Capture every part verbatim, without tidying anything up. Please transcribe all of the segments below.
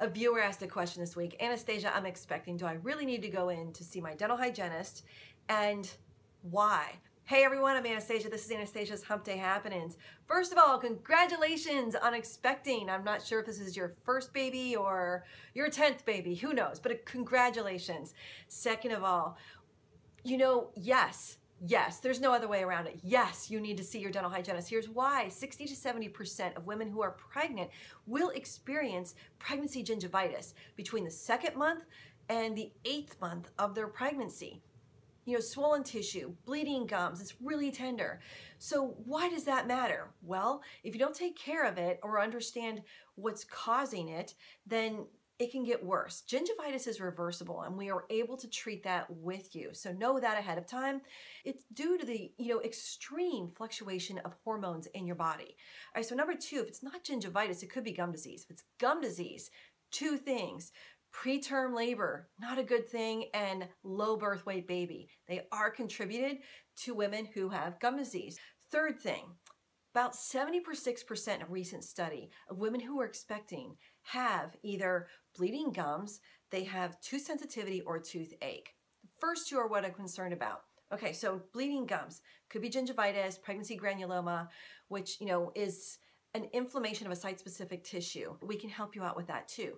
A viewer asked a question this week. Anastasia, I'm expecting. Do I really need to go in to see my dental hygienist, and why? Hey everyone, I'm Anastasia. This is Anastasia's Hump Day Happenings. First of all, congratulations on expecting. I'm not sure if this is your first baby or your tenth baby, who knows, but congratulations. Second of all, you know, yes, yes, there's no other way around it. Yes, you need to see your dental hygienist. Here's why. sixty to seventy percent of women who are pregnant will experience pregnancy gingivitis between the second month and the eighth month of their pregnancy. You know, swollen tissue, bleeding gums, it's really tender. So why does that matter? Well, if you don't take care of it or understand what's causing it, then it can get worse. Gingivitis is reversible, and we are able to treat that with you. So know that ahead of time. It's due to the, you know, extreme fluctuation of hormones in your body. All right, so number two, if it's not gingivitis, it could be gum disease. If it's gum disease, two things. Preterm labor, not a good thing, and low birth weight baby. They are contributed to women who have gum disease. Third thing, about seventy-six percent of recent study of women who are expecting have either bleeding gums, they have tooth sensitivity, or toothache. The first two are what I'm concerned about. Okay, so bleeding gums could be gingivitis, pregnancy granuloma, which, you know, is an inflammation of a site-specific tissue. We can help you out with that too.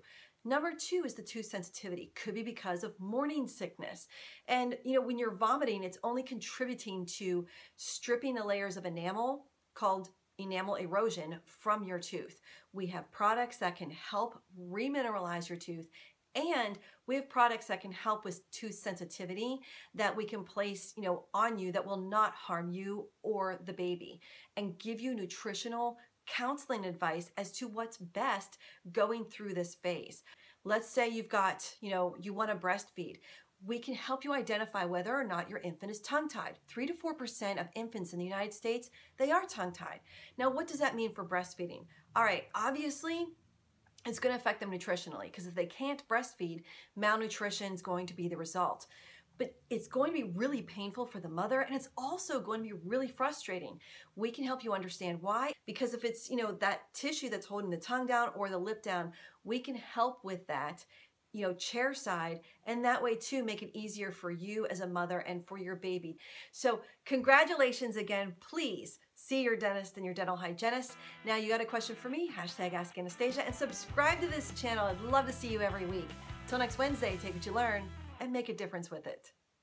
Number two is the tooth sensitivity. Could be because of morning sickness. And you know, when you're vomiting, it's only contributing to stripping the layers of enamel called enamel erosion from your tooth. We have products that can help remineralize your tooth, and we have products that can help with tooth sensitivity that we can place, you know, on you that will not harm you or the baby, and give you nutritional counseling advice as to what's best going through this phase. Let's say you've got, you know, you want to breastfeed. We can help you identify whether or not your infant is tongue-tied. Three to four percent of infants in the United States, they are tongue-tied. Now, what does that mean for breastfeeding? All right, obviously, it's going to affect them nutritionally, because if they can't breastfeed, malnutrition is going to be the result. But it's going to be really painful for the mother, and it's also going to be really frustrating. We can help you understand why, because if it's, you know, that tissue that's holding the tongue down or the lip down, we can help with that, you know, chair side, and that way too make it easier for you as a mother and for your baby. So congratulations again. Please see your dentist and your dental hygienist. Now, you got a question for me, hashtag Ask Anastasia, and subscribe to this channel. I'd love to see you every week. Till next Wednesday, take what you learn and make a difference with it.